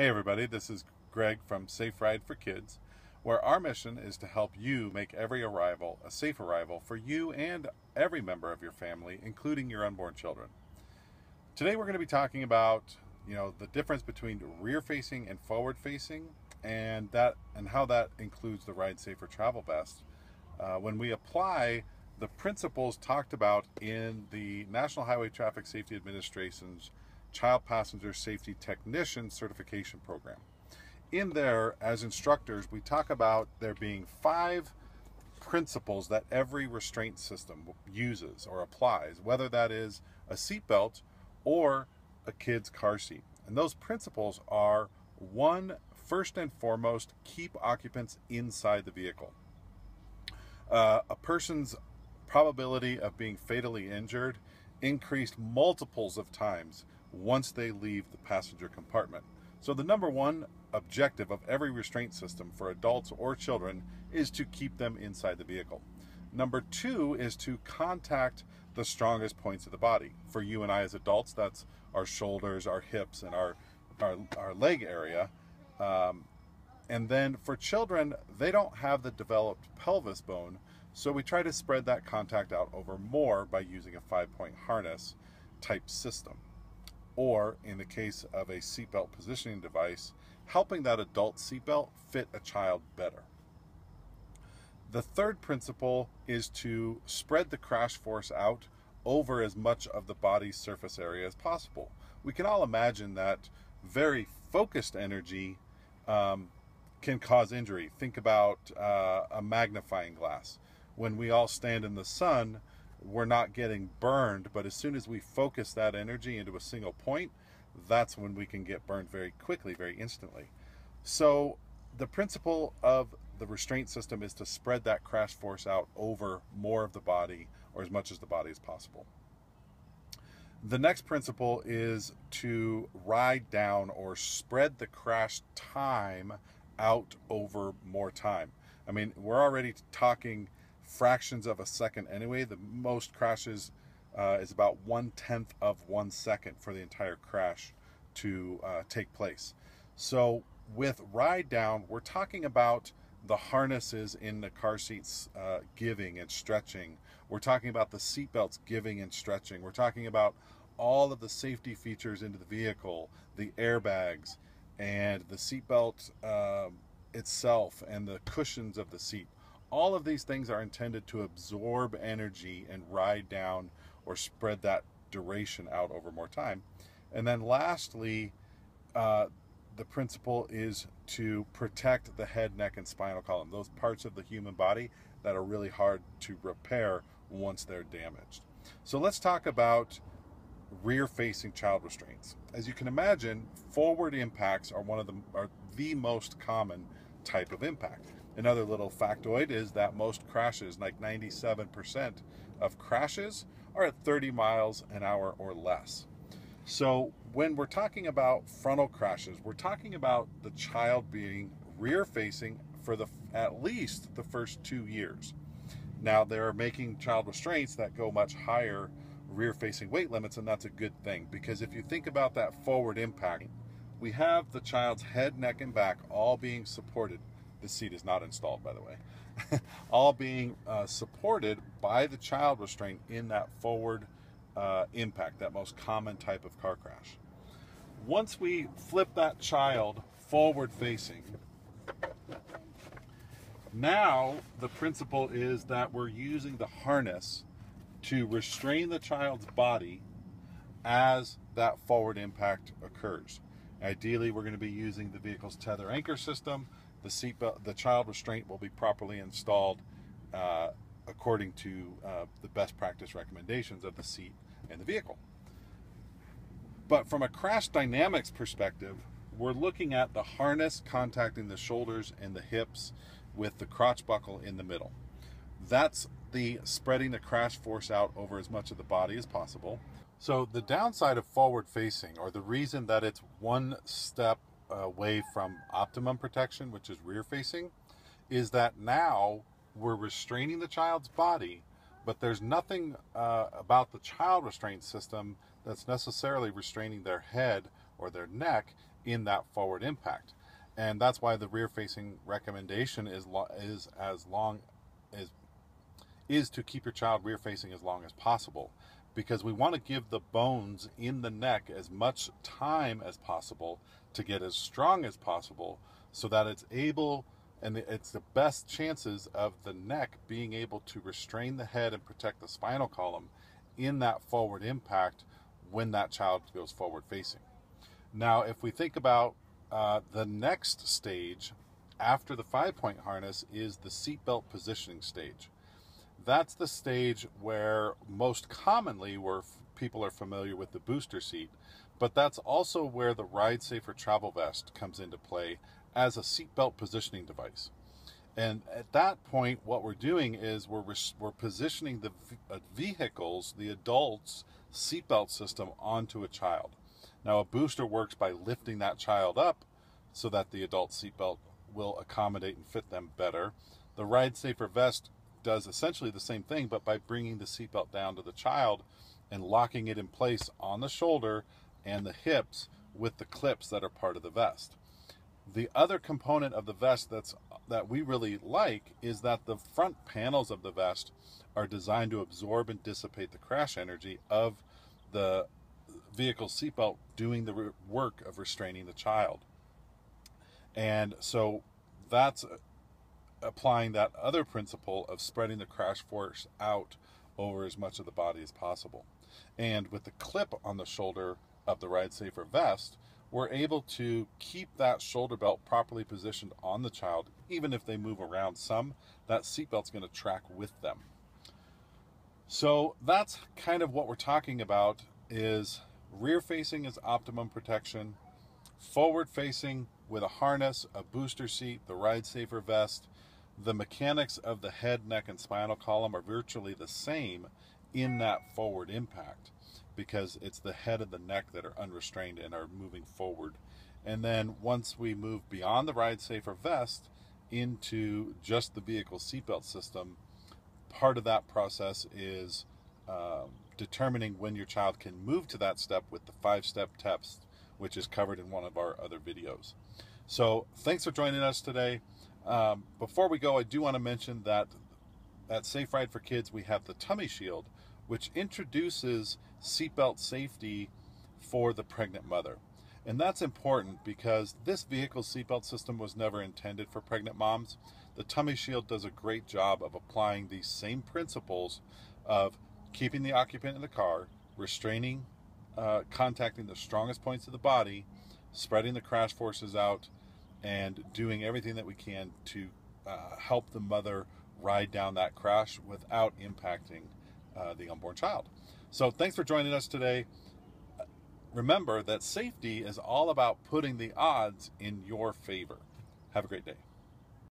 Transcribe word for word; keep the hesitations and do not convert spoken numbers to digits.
Hey everybody, this is Greg from Safe Ride for Kids, where our mission is to help you make every arrival a safe arrival for you and every member of your family, including your unborn children. Today we're going to be talking about, you know, the difference between rear-facing and forward-facing, and that and how that includes the RideSafer Travel Vest uh, when we apply the principles talked about in the National Highway Traffic Safety Administration's Child Passenger Safety Technician Certification Program. In there, as instructors, we talk about there being five principles that every restraint system uses or applies, whether that is a seatbelt or a kid's car seat. And those principles are, one, first and foremost, keep occupants inside the vehicle. Uh, a person's probability of being fatally injured increased multiples of times once they leave the passenger compartment. So the number one objective of every restraint system for adults or children is to keep them inside the vehicle. Number two is to contact the strongest points of the body. For you and I as adults, that's our shoulders, our hips, and our, our, our leg area. Um, and then for children, they don't have the developed pelvis bone, so we try to spread that contact out over more by using a five-point harness type system. Or, in the case of a seatbelt positioning device, helping that adult seatbelt fit a child better. The third principle is to spread the crash force out over as much of the body's surface area as possible. We can all imagine that very focused energy um, can cause injury. Think about uh, a magnifying glass. When we all stand in the sun, we're not getting burned, but as soon as we focus that energy into a single point, that's when we can get burned very quickly, very instantly. So the principle of the restraint system is to spread that crash force out over more of the body, or as much as the body as possible. The next principle is to ride down or spread the crash time out over more time. I mean, we're already talking fractions of a second anyway. The most crashes uh, is about one tenth of one second for the entire crash to uh, take place. So with ride down, we're talking about the harnesses in the car seats uh, giving and stretching. We're talking about the seatbelts giving and stretching. We're talking about all of the safety features into the vehicle, the airbags and the seatbelt uh, itself and the cushions of the seat. All of these things are intended to absorb energy and ride down or spread that duration out over more time. And then lastly, uh, the principle is to protect the head, neck, and spinal column, those parts of the human body that are really hard to repair once they're damaged. So let's talk about rear-facing child restraints. As you can imagine, forward impacts are one of the, are the most common type of impact. Another little factoid is that most crashes, like ninety-seven percent of crashes, are at thirty miles an hour or less. So when we're talking about frontal crashes, we're talking about the child being rear-facing for the at least the first two years. Now, they're making child restraints that go much higher rear-facing weight limits, and that's a good thing, because if you think about that forward impact, we have the child's head, neck, and back all being supported. The seat is not installed, by the way. all being uh, supported by the child restraint in that forward uh, impact, that most common type of car crash. Once we flip that child forward facing, now the principle is that we're using the harness to restrain the child's body as that forward impact occurs. Ideally, we're going to be using the vehicle's tether anchor system. The seatbelt, the child restraint will be properly installed uh, according to uh, the best practice recommendations of the seat and the vehicle. But from a crash dynamics perspective, we're looking at the harness contacting the shoulders and the hips with the crotch buckle in the middle. That's the spreading the crash force out over as much of the body as possible. So the downside of forward facing, or the reason that it's one step away from optimum protection, which is rear facing, is that now we're restraining the child's body, but there's nothing uh, about the child restraint system that's necessarily restraining their head or their neck, in that forward impact. And that's why the rear-facing recommendation is lo is as long as is to keep your child rear-facing as long as possible, because we want to give the bones in the neck as much time as possible to get as strong as possible, so that it's able and it's the best chances of the neck being able to restrain the head and protect the spinal column in that forward impact when that child goes forward facing. Now, if we think about uh, the next stage after the five-point harness is the seatbelt positioning stage. That's the stage where most commonly where people are familiar with the booster seat, but that's also where the RideSafer Travel Vest comes into play as a seatbelt positioning device. And at that point, what we're doing is we're, we're positioning the vehicles, the adult's seatbelt system onto a child. Now, a booster works by lifting that child up so that the adult seatbelt will accommodate and fit them better. The RideSafer Vest does essentially the same thing, but by bringing the seatbelt down to the child and locking it in place on the shoulder and the hips with the clips that are part of the vest. The other component of the vest that's that we really like is that the front panels of the vest are designed to absorb and dissipate the crash energy of the vehicle seatbelt doing the work of restraining the child. And so that's applying that other principle of spreading the crash force out over as much of the body as possible. And with the clip on the shoulder of the RideSafer Vest, we're able to keep that shoulder belt properly positioned on the child. Even if they move around some, that seatbelt's going to track with them. So that's kind of what we're talking about, is rear facing is optimum protection, forward facing with a harness, a booster seat, the RideSafer Vest. The mechanics of the head, neck, and spinal column are virtually the same in that forward impact, because it's the head and the neck that are unrestrained and are moving forward. And then once we move beyond the RideSafer Vest into just the vehicle seatbelt system, part of that process is uh, determining when your child can move to that step with the five-step test, which is covered in one of our other videos. So thanks for joining us today. Um, before we go, I do want to mention that at Safe Ride for Kids, we have the Tummy Shield, which introduces seatbelt safety for the pregnant mother. And that's important because this vehicle seatbelt system was never intended for pregnant moms. The Tummy Shield does a great job of applying these same principles of keeping the occupant in the car, restraining, uh, contacting the strongest points of the body, spreading the crash forces out, and doing everything that we can to uh, help the mother ride down that crash without impacting uh, the unborn child. So thanks for joining us today. Remember that safety is all about putting the odds in your favor. Have a great day.